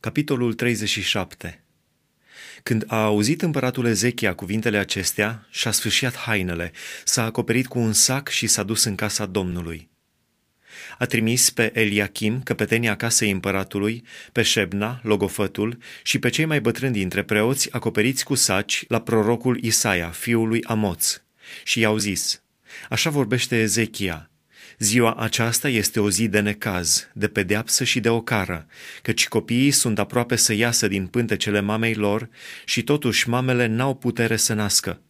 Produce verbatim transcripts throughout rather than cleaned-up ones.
Capitolul treizeci și șapte. Când a auzit împăratul Ezechia cuvintele acestea, și-a sfâșiat hainele, s-a acoperit cu un sac și s-a dus în casa Domnului. A trimis pe Eliachim, căpetenia casei împăratului, pe Șebna, logofătul, și pe cei mai bătrâni dintre preoți, acoperiți cu saci, la prorocul Isaia, fiul lui Amoț, și i-au zis: așa vorbește Ezechia: ziua aceasta este o zi de necaz, de pedeapsă și de ocară, căci copiii sunt aproape să iasă din pântecele mamei lor și totuși mamele n-au putere să nască.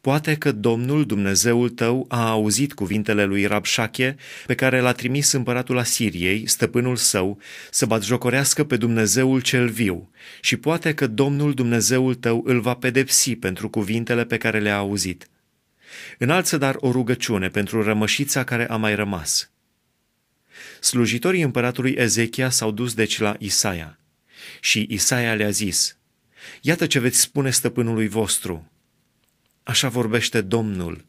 Poate că Domnul, Dumnezeul tău, a auzit cuvintele lui Rabșache, pe care l-a trimis împăratul Asiriei, stăpânul său, să batjocorească pe Dumnezeul cel viu, și poate că Domnul, Dumnezeul tău, îl va pedepsi pentru cuvintele pe care le-a auzit. Înalță dar o rugăciune pentru rămășița care a mai rămas. Slujitorii împăratului Ezechia s-au dus deci la Isaia. Și Isaia le-a zis: iată ce veți spune stăpânului vostru. Așa vorbește Domnul: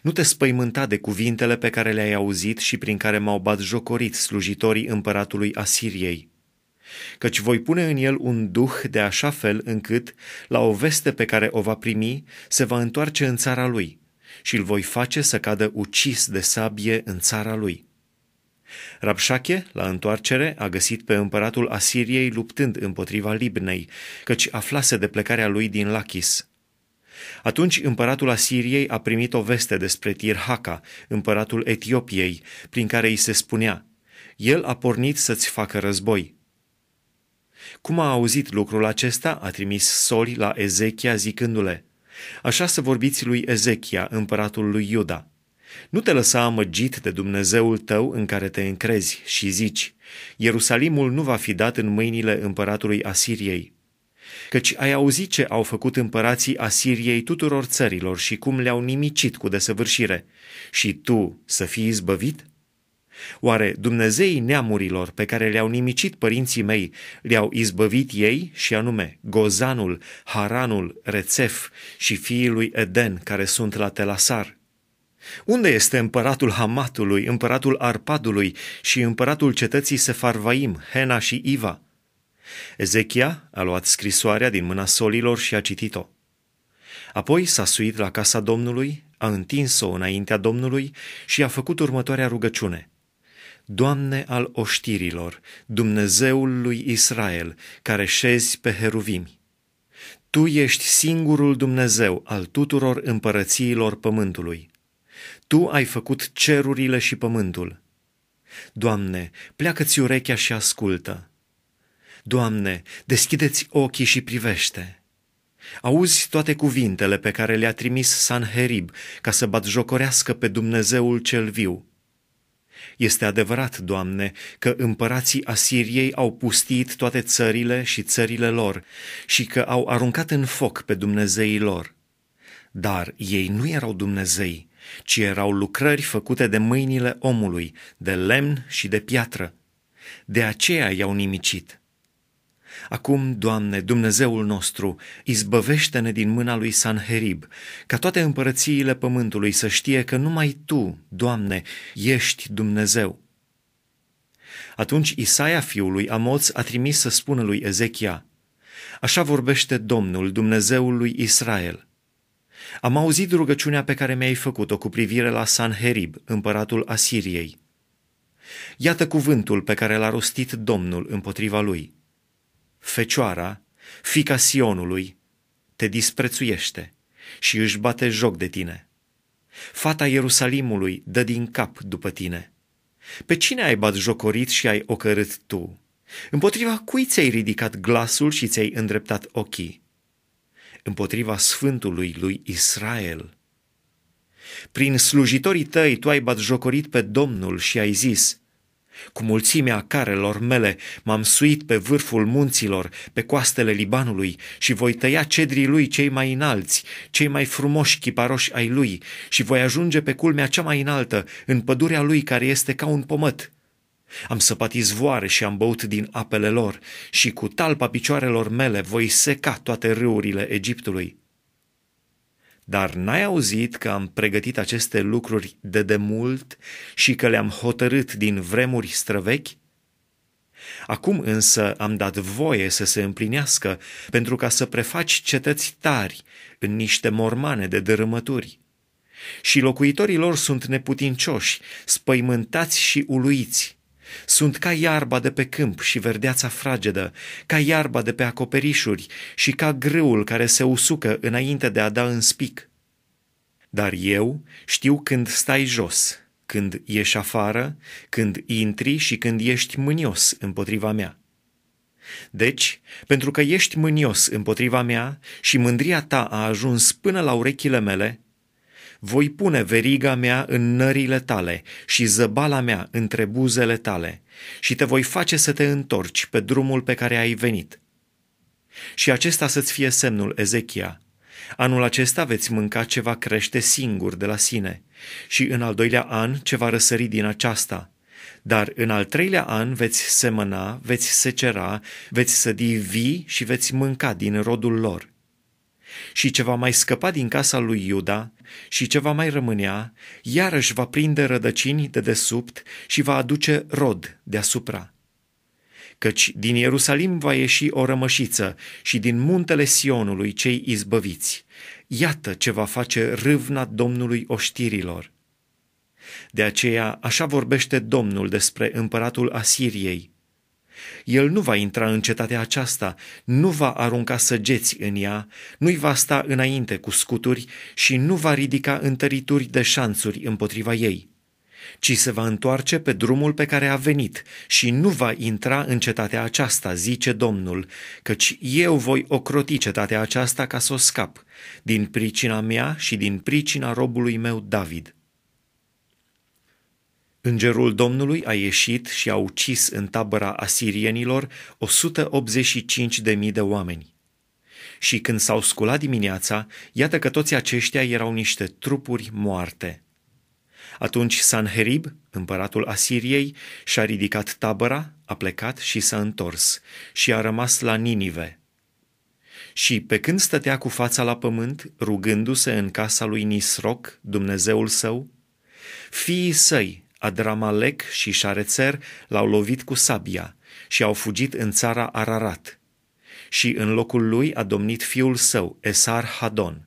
nu te spăimânta de cuvintele pe care le-ai auzit și prin care m-au batjocorit slujitorii împăratului Asiriei, căci voi pune în el un duh de așa fel încât, la o veste pe care o va primi, se va întoarce în țara lui și îl voi face să cadă ucis de sabie în țara lui. Rabșache, la întoarcere, a găsit pe împăratul Asiriei luptând împotriva Libnei, căci aflase de plecarea lui din Lachis. Atunci împăratul Asiriei a primit o veste despre Tirhaca, împăratul Etiopiei, prin care îi se spunea: el a pornit să-ți facă război. Cum a auzit lucrul acesta, a trimis soli la Ezechia zicându-le: așa să vorbiți lui Ezechia, împăratul lui Iuda: nu te lăsa amăgit de Dumnezeul tău în care te încrezi și zici: Ierusalimul nu va fi dat în mâinile împăratului Asiriei. Căci ai auzit ce au făcut împărații Asiriei tuturor țărilor și cum le-au nimicit cu desăvârșire, și tu să fii izbăvit? Oare dumnezeii neamurilor pe care le-au nimicit părinții mei le-au izbăvit ei, și anume Gozanul, Haranul, Rețef și fiii lui Eden care sunt la Telasar? Unde este împăratul Hamatului, împăratul Arpadului și împăratul cetății Sefarvaim, Hena și Iva? Ezechia a luat scrisoarea din mâna solilor și a citit-o. Apoi s-a suit la casa Domnului, a întins-o înaintea Domnului și a făcut următoarea rugăciune: Doamne al oștirilor, Dumnezeul lui Israel, care șezi pe heruvimi, tu ești singurul Dumnezeu al tuturor împărățiilor pământului. Tu ai făcut cerurile și pământul. Doamne, pleacă-ți urechea și ascultă. Doamne, deschide-ți ochii și privește. Auzi toate cuvintele pe care le-a trimis Sanherib ca să batjocorească pe Dumnezeul cel viu. Este adevărat, Doamne, că împărații Asiriei au pustiit toate țările și țările lor și că au aruncat în foc pe dumnezeii lor. Dar ei nu erau dumnezei, ci erau lucrări făcute de mâinile omului, de lemn și de piatră. De aceea i-au nimicit. Acum, Doamne, Dumnezeul nostru, izbăvește-ne din mâna lui Sanherib, ca toate împărățiile pământului să știe că numai Tu, Doamne, ești Dumnezeu. Atunci Isaia, fiul lui Amoț, a trimis să spună lui Ezechia: așa vorbește Domnul, Dumnezeul lui Israel: am auzit rugăciunea pe care mi-ai făcut-o cu privire la Sanherib, împăratul Asiriei. Iată cuvântul pe care l-a rostit Domnul împotriva lui: Fecioara, fiica Sionului, te disprețuiește și își bate joc de tine. Fata Ierusalimului dă din cap după tine. Pe cine ai batjocorit și ai ocărât tu? Împotriva cui ți-ai ridicat glasul și ți-ai îndreptat ochii? Împotriva Sfântului lui Israel. Prin slujitorii tăi tu ai batjocorit pe Domnul și ai zis: cu mulțimea carelor mele m-am suit pe vârful munților, pe coastele Libanului, și voi tăia cedrii lui cei mai înalți, cei mai frumoși chiparoși ai lui, și voi ajunge pe culmea cea mai înaltă, în pădurea lui care este ca un pămăt. Am săpat izvoare și am băut din apele lor, și cu talpa picioarelor mele voi seca toate râurile Egiptului. Dar n-ai auzit că am pregătit aceste lucruri de demult și că le-am hotărât din vremuri străvechi? Acum însă am dat voie să se împlinească, pentru ca să prefaci cetăți tari în niște mormane de dărâmături. Și locuitorii lor sunt neputincioși, spăimântați și uluiți. Sunt ca iarba de pe câmp și verdeața fragedă, ca iarba de pe acoperișuri și ca grâul care se usucă înainte de a da în spic. Dar eu știu când stai jos, când ieși afară, când intri și când ești mânios împotriva mea. Deci, pentru că ești mânios împotriva mea și mândria ta a ajuns până la urechile mele, voi pune veriga mea în nările tale și zăbala mea între buzele tale și te voi face să te întorci pe drumul pe care ai venit. Și acesta să-ți fie semnul, Ezechia. Anul acesta veți mânca ce va crește singur de la sine și în al doilea an ce va răsări din aceasta. Dar în al treilea an veți semăna, veți secera, veți sădi vii și veți mânca din rodul lor. Și ce va mai scăpa din casa lui Iuda și ce va mai rămânea, iarăși va prinde rădăcini de desubt și va aduce rod deasupra. Căci din Ierusalim va ieși o rămășiță și din muntele Sionului cei izbăviți. Iată ce va face râvna Domnului oștirilor. De aceea așa vorbește Domnul despre împăratul Asiriei. El nu va intra în cetatea aceasta, nu va arunca săgeți în ea, nu-i va sta înainte cu scuturi și nu va ridica întărituri de șanțuri împotriva ei, ci se va întoarce pe drumul pe care a venit și nu va intra în cetatea aceasta, zice Domnul, căci eu voi ocroti cetatea aceasta ca să o scap, din pricina mea și din pricina robului meu David. Îngerul Domnului a ieșit și a ucis în tabăra asirienilor o sută optzeci și cinci de mii de oameni. Și când s-au sculat dimineața, iată că toți aceștia erau niște trupuri moarte. Atunci Sanherib, împăratul Asiriei, și-a ridicat tabăra, a plecat și s-a întors și a rămas la Ninive. Și pe când stătea cu fața la pământ, rugându-se în casa lui Nisroc, Dumnezeul său, fiii săi, Adramalek și Șarețer, l-au lovit cu sabia și au fugit în țara Ararat. Și în locul lui a domnit fiul său, Esar Hadon,